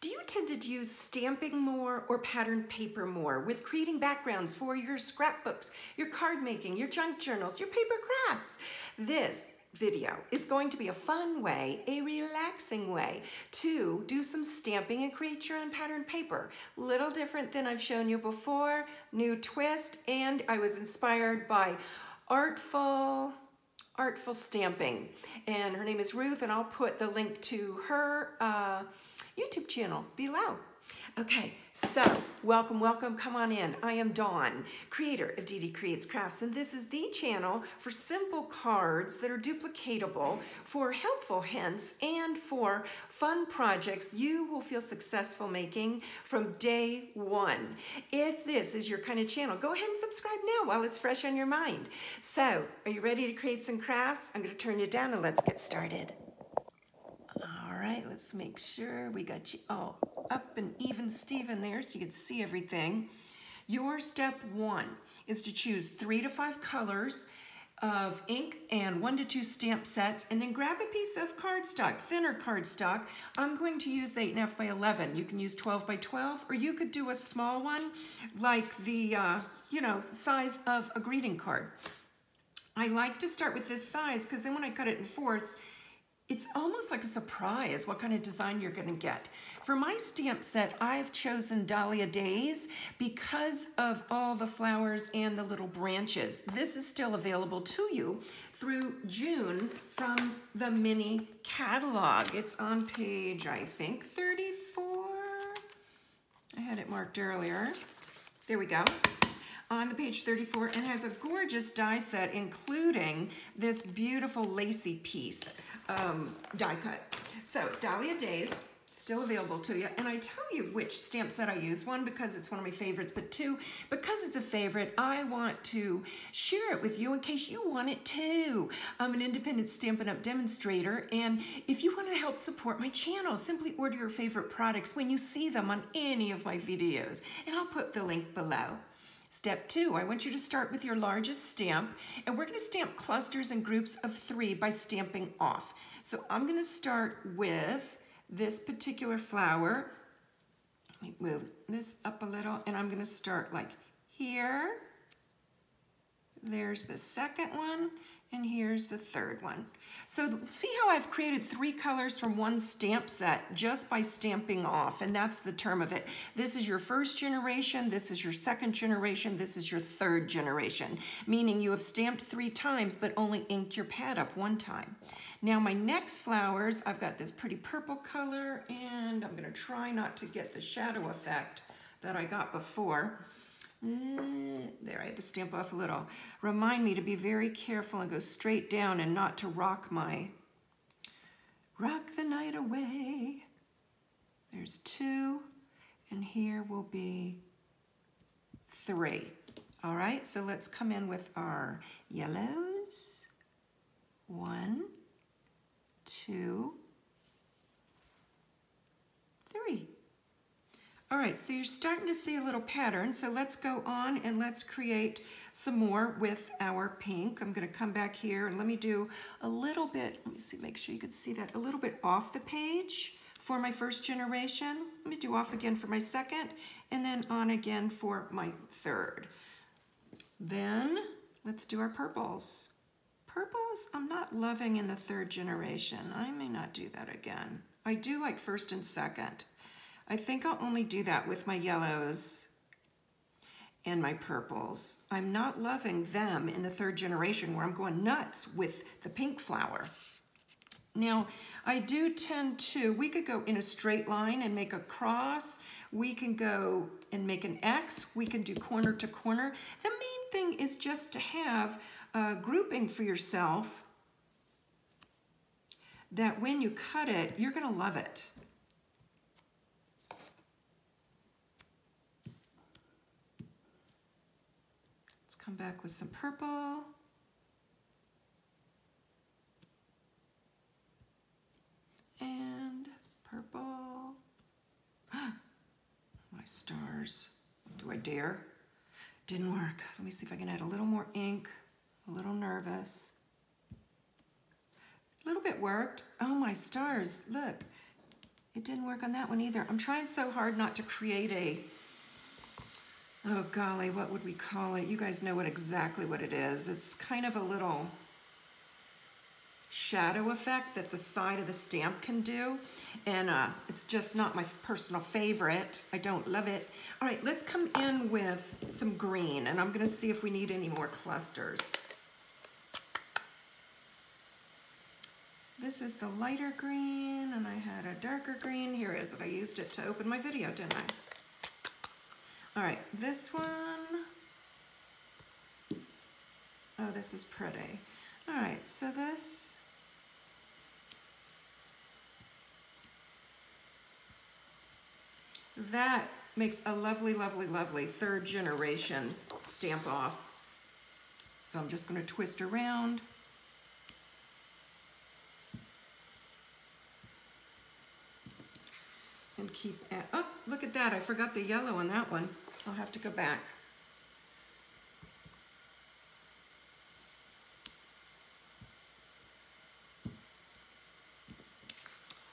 Do you tend to use stamping more or pattern paper more with creating backgrounds for your scrapbooks, your card making, your junk journals, your paper crafts? This video is going to be a fun way, a relaxing way to do some stamping and create your own pattern paper. Little different than I've shown you before, new twist, and I was inspired by Artful Stamping, and her name is Ruth, and I'll put the link to her YouTube channel below. Okay, so welcome, welcome, come on in. I am Dawn, creator of DD Creates Crafts, and this is the channel for simple cards that are duplicatable, for helpful hints, and for fun projects you will feel successful making from day one. If this is your kind of channel, go ahead and subscribe now while it's fresh on your mind. So, are you ready to create some crafts? I'm going to turn you down and let's get started. All right, let's make sure we got you all up and even Steven there so you can see everything. Your step one is to choose 3 to 5 colors of ink and 1 to 2 stamp sets, and then grab a piece of cardstock, thinner cardstock. I'm going to use the 8.5 by 11. You can use 12 by 12, or you could do a small one like the, you know, size of a greeting card. I like to start with this size because then when I cut it in fourths, it's almost like a surprise what kind of design you're gonna get. For my stamp set, I've chosen Dahlia Days because of all the flowers and the little branches. This is still available to you through June from the mini catalog. It's on page, I think, 34. I had it marked earlier. There we go. On the page 34, and has a gorgeous die set, including this beautiful lacy piece. Die cut. So Dahlia Days, still available to you. And I tell you which stamp set I use, one, because it's one of my favorites, but two, because it's a favorite, I want to share it with you in case you want it too. I'm an independent Stampin' Up! Demonstrator, and if you want to help support my channel, simply order your favorite products when you see them on any of my videos, and I'll put the link below. Step two, I want you to start with your largest stamp, and we're going to stamp clusters and groups of 3 by stamping off. So I'm going to start with this particular flower. Let me move this up a little, and I'm going to start like here. There's the second one, and here's the third one. So see how I've created 3 colors from one stamp set just by stamping off, and that's the term of it. This is your first generation, this is your second generation, this is your third generation, meaning you have stamped 3 times but only inked your pad up 1 time. Now my next flowers, I've got this pretty purple color, and I'm gonna try not to get the shadow effect that I got before. There, I had to stamp off a little. Remind me to be very careful and go straight down and not to rock the night away. There's 2, and here will be 3. All right, so let's come in with our yellows. 1, 2, 3. All right, so you're starting to see a little pattern, so let's go on and let's create some more with our pink. I'm gonna come back here and let me do a little bit, let me see, make sure you can see that, a little bit off the page for my first generation. Let me do off again for my second, and then on again for my third. Then let's do our purples. Purples, I'm not loving in the third generation. I may not do that again. I do like first and second. I think I'll only do that with my yellows and my purples. I'm not loving them in the third generation where I'm going nuts with the pink flower. Now, I do tend to, we could go in a straight line and make a cross. We can go and make an X. We can do corner to corner. The main thing is just to have a grouping for yourself that when you cut it, you're gonna love it. Come back with some purple. And purple. My stars. Do I dare? Didn't work. Let me see if I can add a little more ink. A little nervous. A little bit worked. Oh my stars, look. It didn't work on that one either. I'm trying so hard not to create a, oh golly, what would we call it? You guys know what exactly what it is. It's kind of a little shadow effect that the side of the stamp can do, and it's just not my personal favorite. I don't love it. All right, let's come in with some green, and I'm gonna see if we need any more clusters. This is the lighter green, and I had a darker green. Here is it. I used it to open my video, didn't I? All right, this one. Oh, this is pretty. All right, so this. That makes a lovely, lovely, lovely third generation stamp off. So I'm just gonna twist around. And keep at, oh, look at that, I forgot the yellow on that one. I'll have to go back.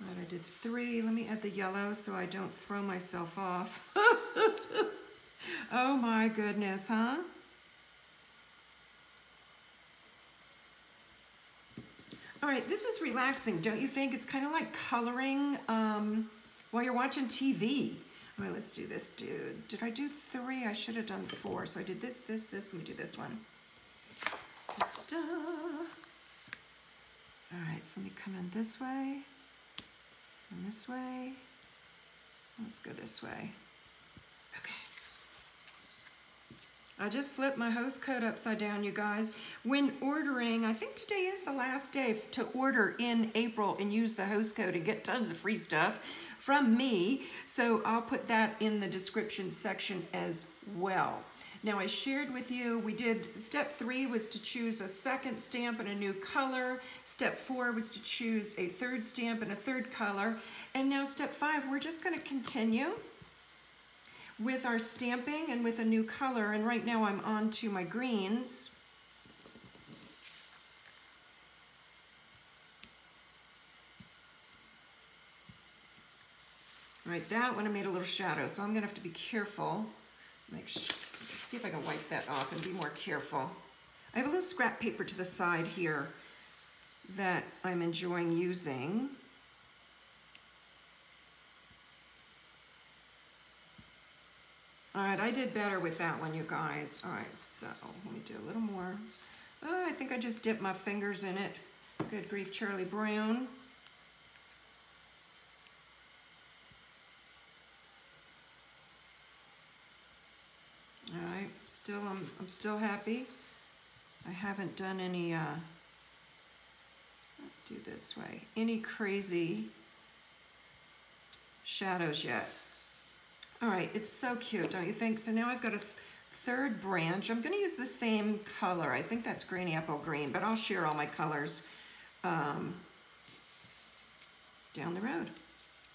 All right, I did three. Let me add the yellow so I don't throw myself off. Oh my goodness, huh? All right, this is relaxing, don't you think? It's kind of like coloring, while you're watching TV. All right, let's do this, dude. Did I do three? I should have done four. So I did this, this, this. Let me do this one. Da, da, da. All right, so let me come in this way and this way. Let's go this way. Okay. I just flipped my host code upside down, you guys. When ordering, I think today is the last day to order in April and use the host code and get tons of free stuff from me. So I'll put that in the description section as well. Now I shared with you, we did, step 3 was to choose a second stamp and a new color. Step 4 was to choose a third stamp and a third color. And now step 5, we're just gonna continue with our stamping and with a new color, and right now I'm on to my greens. All right, that one I made a little shadow, so I'm gonna have to be careful. Make sure, see if I can wipe that off and be more careful. I have a little scrap paper to the side here that I'm enjoying using. All right, I did better with that one, you guys. All right, so let me do a little more. Oh, I think I just dipped my fingers in it. Good grief, Charlie Brown. All right, still, I'm still happy. I haven't done any, let's do this way, any crazy shadows yet. All right, it's so cute, don't you think? So now I've got a third branch. I'm gonna use the same color. I think that's Granny Apple Green, but I'll share all my colors down the road.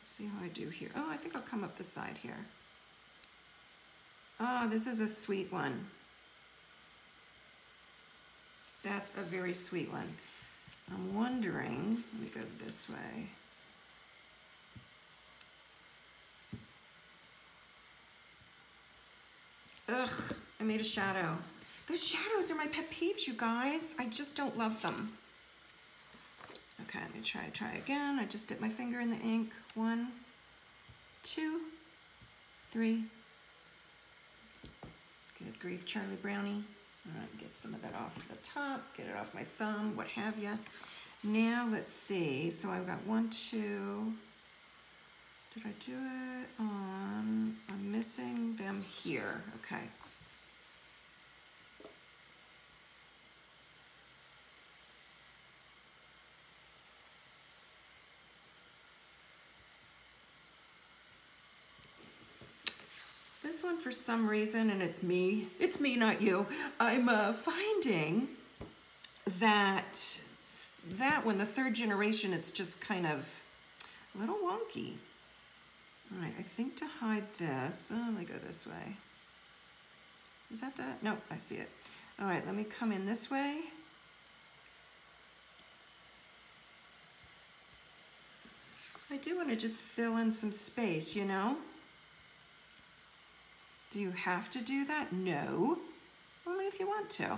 Let's see how I do here. Oh, I think I'll come up the side here. Oh, this is a sweet one. That's a very sweet one. I'm wondering, let me go this way. Ugh, I made a shadow. Those shadows are my pet peeves, you guys. I just don't love them. Okay, let me try again. I just dipped my finger in the ink. 1, 2, 3. Good grief, Charlie Brownie. All right, get some of that off the top, get it off my thumb, what have you. Now let's see. So I've got 1, 2. Did I do it on, I'm missing them here, okay. This one for some reason, and it's me, not you, I'm finding that that one, the third generation, it's just kind of a little wonky. All right, I think to hide this, oh, let me go this way. Is that that? No, I see it. All right, let me come in this way. I do want to just fill in some space, you know? Do you have to do that? No, only if you want to.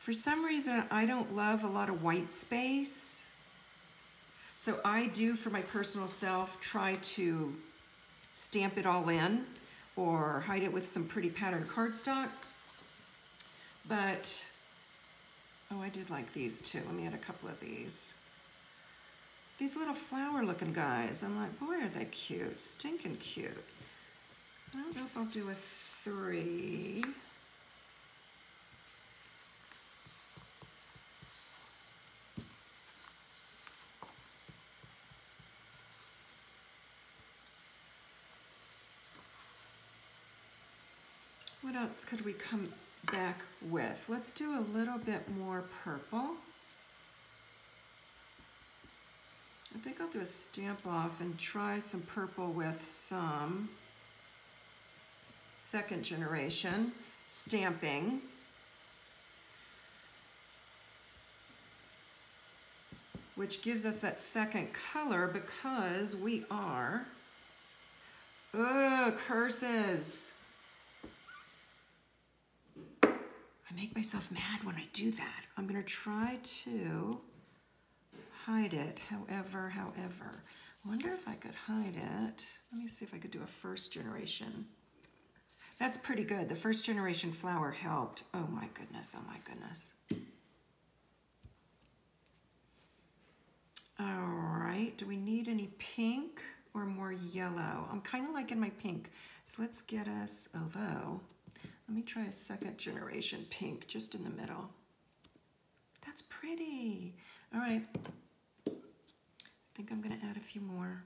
For some reason, I don't love a lot of white space. So I do, for my personal self, try to stamp it all in or hide it with some pretty patterned cardstock. But, oh, I did like these too. Let me add a couple of these. These little flower looking guys, I'm like, boy, are they cute, stinking cute. I don't know if I'll do a 3. What else could we come back with? Let's do a little bit more purple. I think I'll do a stamp off and try some purple with some second generation stamping. Which gives us that second color because we are, oh, curses. I make myself mad when I do that. I'm gonna try to hide it, however. I wonder if I could hide it. Let me see if I could do a first generation. That's pretty good. The first generation flower helped. Oh my goodness, oh my goodness. All right, do we need any pink or more yellow? I'm kind of liking my pink. So let's get us, although, let me try a second generation pink just in the middle. That's pretty. All right. I think I'm going to add a few more.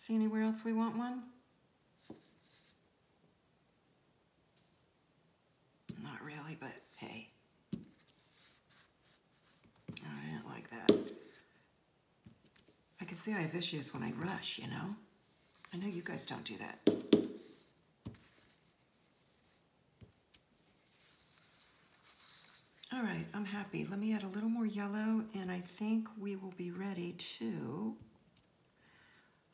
See anywhere else we want one? Not really, but hey. I didn't like that. I can see I have issues when I rush, you know? I know you guys don't do that. All right, I'm happy. Let me add a little more yellow, and I think we will be ready to...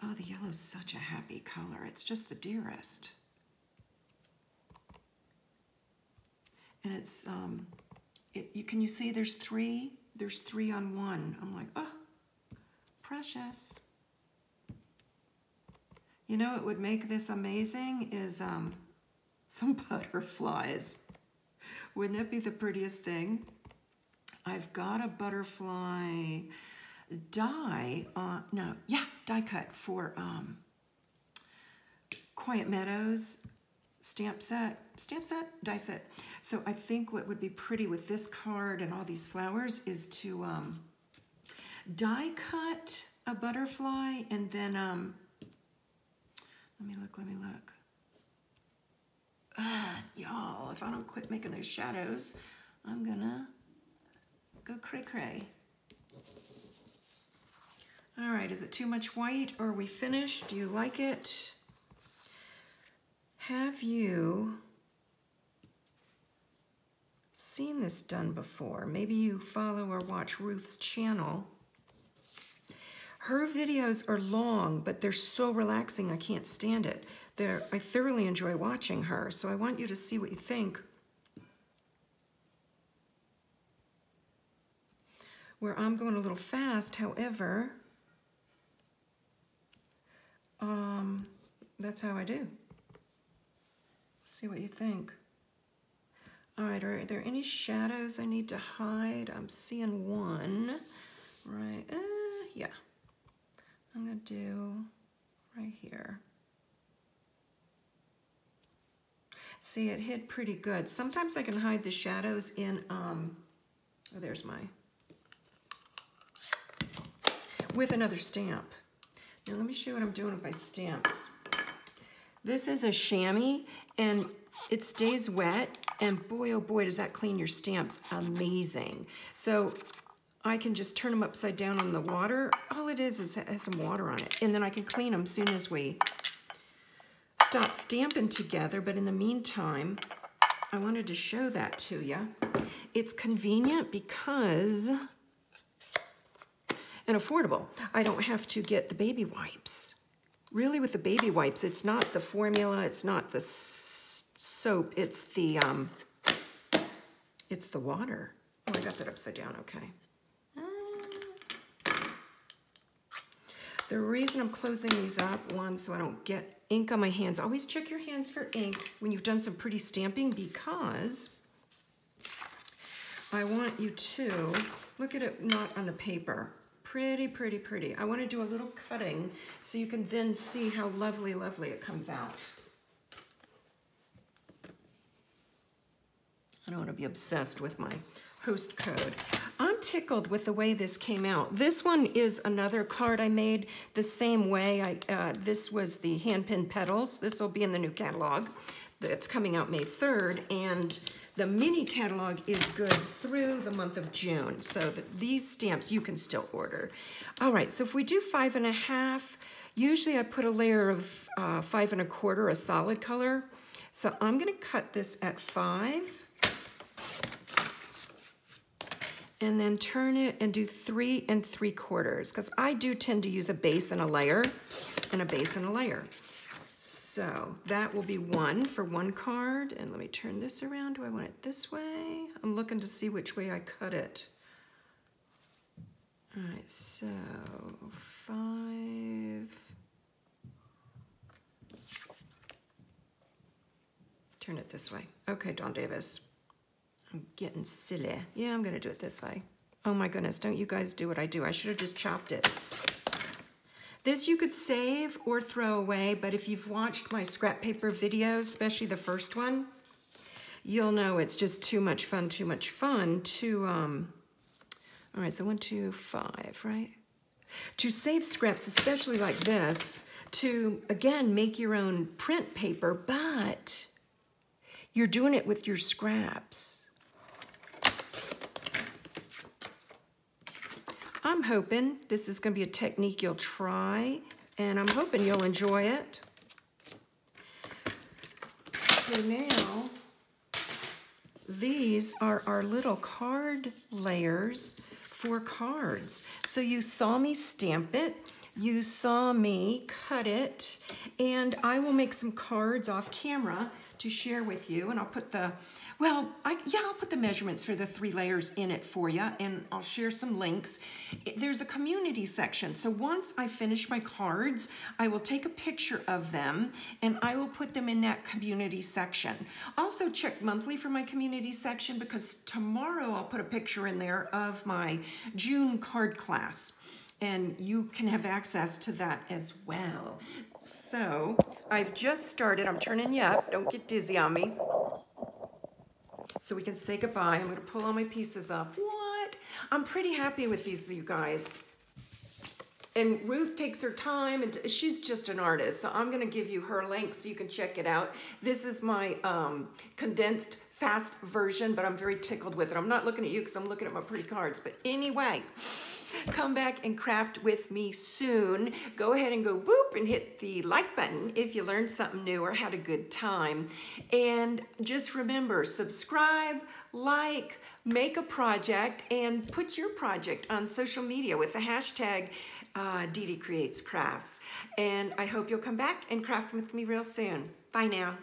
Oh, the yellow's such a happy color. It's just the dearest. And it's, can you see there's 3? There's 3 on 1. I'm like, oh, precious. You know what would make this amazing is some butterflies. Wouldn't that be the prettiest thing? I've got a butterfly die, die cut for Quiet Meadows. Stamp set, die set. So I think what would be pretty with this card and all these flowers is to die cut a butterfly and then, let me look. Y'all, if I don't quit making those shadows, I'm gonna go cray-cray. All right, is it too much white? Or are we finished? Do you like it? Have you seen this done before? Maybe you follow or watch Ruth's channel. Her videos are long, but they're so relaxing, I can't stand it. I thoroughly enjoy watching her, so I want you to see what you think. Where I'm going a little fast, however, that's how I do. See what you think. All right, are there any shadows I need to hide? I'm seeing one, right? Yeah, I'm gonna do right here. See, it hid pretty good. Sometimes I can hide the shadows in, oh, there's my, with another stamp. Now let me show you what I'm doing with my stamps. This is a chamois, and it stays wet, and boy, oh boy, does that clean your stamps. Amazing. So I can just turn them upside down on the water. All it is it has some water on it. And then I can clean them as soon as we stop stamping together. But in the meantime, I wanted to show that to you. It's convenient because, and affordable. I don't have to get the baby wipes. Really, with the baby wipes, it's not the formula, it's not the soap, it's the water. Oh, I got that upside down, okay. The reason I'm closing these up, one, so I don't get ink on my hands. Always check your hands for ink when you've done some pretty stamping, because I want you to look at it not on the paper. Pretty, pretty, pretty. I want to do a little cutting so you can then see how lovely, lovely it comes out. I don't want to be obsessed with my host code. I'm tickled with the way this came out. This one is another card I made the same way. This was the hand-pinned petals. This will be in the new catalog that's coming out May 3rd, and the mini catalog is good through the month of June, so that these stamps you can still order. All right, so if we do 5.5, usually I put a layer of 5.25, a solid color. So I'm gonna cut this at 5. And then turn it and do 3.75, because I do tend to use a base and a layer and a base and a layer. So that will be one for one card. And let me turn this around. Do I want it this way? I'm looking to see which way I cut it. All right, so 5. Turn it this way. Okay, Dawn Davis. I'm getting silly. Yeah, I'm gonna do it this way. Oh my goodness, don't you guys do what I do? I should have just chopped it. This you could save or throw away, but if you've watched my scrap paper videos, especially the first one, you'll know it's just too much fun to, all right, so 1, 2, 5, right? To save scraps, especially like this, to, again, make your own print paper, but you're doing it with your scraps. I'm hoping this is gonna be a technique you'll try, and I'm hoping you'll enjoy it. So now, these are our little card layers for cards. So you saw me stamp it, you saw me cut it, and I will make some cards off camera to share with you, and I'll put the, well, I'll put the measurements for the 3 layers in it for you, and I'll share some links. There's a community section, so once I finish my cards, I will take a picture of them, and I will put them in that community section. Also check monthly for my community section, because tomorrow I'll put a picture in there of my June card class, and you can have access to that as well. So I've just started. I'm turning you up. Don't get dizzy on me. So we can say goodbye. I'm going to pull all my pieces up. What? I'm pretty happy with these, you guys. And Ruth takes her time, and she's just an artist. So I'm going to give you her link so you can check it out. This is my condensed fast version, but I'm very tickled with it. I'm not looking at you because I'm looking at my pretty cards. But anyway, come back and craft with me soon. Go ahead and go boop and hit the like button if you learned something new or had a good time. And just remember, subscribe, like, make a project, and put your project on social media with the hashtag DD Creates Crafts. And I hope you'll come back and craft with me real soon. Bye now.